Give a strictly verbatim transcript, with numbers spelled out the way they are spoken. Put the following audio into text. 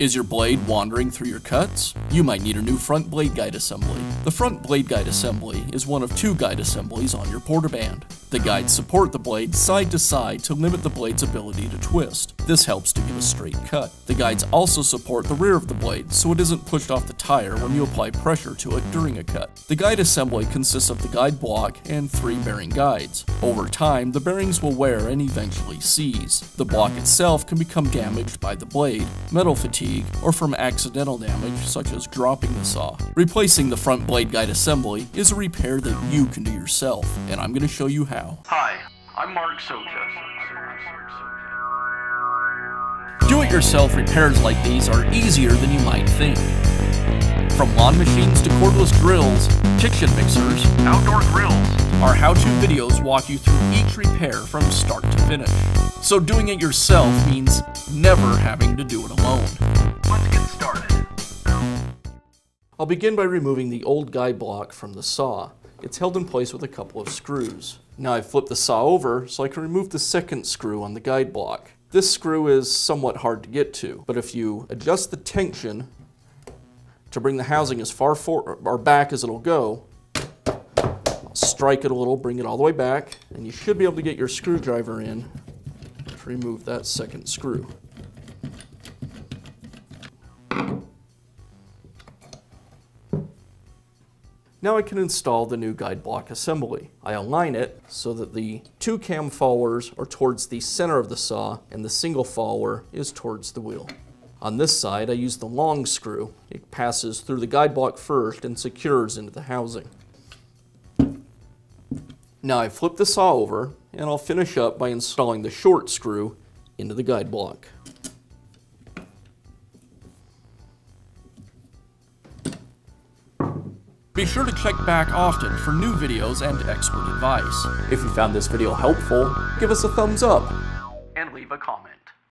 Is your blade wandering through your cuts? You might need a new front blade guide assembly. The front blade guide assembly is one of two guide assemblies on your Porter Band. The guides support the blade side to side to limit the blade's ability to twist. This helps to get a straight cut. The guides also support the rear of the blade so it isn't pushed off the tire when you apply pressure to it during a cut. The guide assembly consists of the guide block and three bearing guides. Over time, the bearings will wear and eventually seize. The block itself can become damaged by the blade, metal fatigue, or from accidental damage such as dropping the saw. Replacing the front blade guide assembly is a repair that you can do yourself, and I'm going to show you how. Hi, I'm Mark Socha. Do-it-yourself repairs like these are easier than you might think. From lawn machines to cordless drills, kitchen mixers, outdoor grills, our how-to videos walk you through each repair from start to finish. So doing it yourself means never having to do it alone. Let's get started. I'll begin by removing the old guide block from the saw. It's held in place with a couple of screws. Now I've flipped the saw over so I can remove the second screw on the guide block. This screw is somewhat hard to get to, but if you adjust the tension to bring the housing as far for, or back as it'll go, I'll strike it a little, bring it all the way back, and you should be able to get your screwdriver in to remove that second screw. Now I can install the new guide block assembly. I align it so that the two cam followers are towards the center of the saw and the single follower is towards the wheel. On this side, I use the long screw. It passes through the guide block first and secures into the housing. Now I flip the saw over and I'll finish up by installing the short screw into the guide block. Be sure to check back often for new videos and expert advice. If you found this video helpful, give us a thumbs up and leave a comment.